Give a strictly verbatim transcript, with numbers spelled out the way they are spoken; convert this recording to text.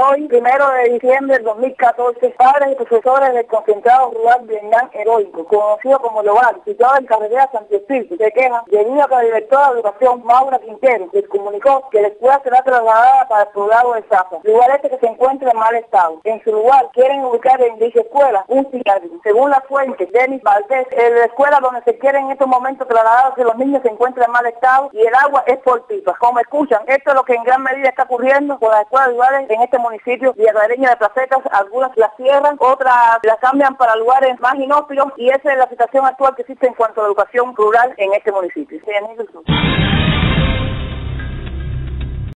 Hoy, primero de diciembre del dos mil catorce, padres y profesores del concentrado rural Vietnam Heroico, conocido como Logar, situado en carretera Santo Espíritu, se quejan debido a que la directora de educación Maura Quintero les comunicó que la escuela será trasladada para el poblado de Sapa, lugar este que se encuentra en mal estado. En su lugar quieren ubicar en dicha escuela un psiquiátrico. Según la fuente, Denis Valdés, en la escuela donde se quieren en estos momentos trasladarse los niños se encuentra en mal estado y el agua es por pipas. Como escuchan, esto es lo que en gran medida está ocurriendo con las escuelas rurales en este momento. Municipios villaguareños de Placetas, algunas las cierran, otras las cambian para lugares más inhóspitos y esa es la situación actual que existe en cuanto a la educación rural en este municipio.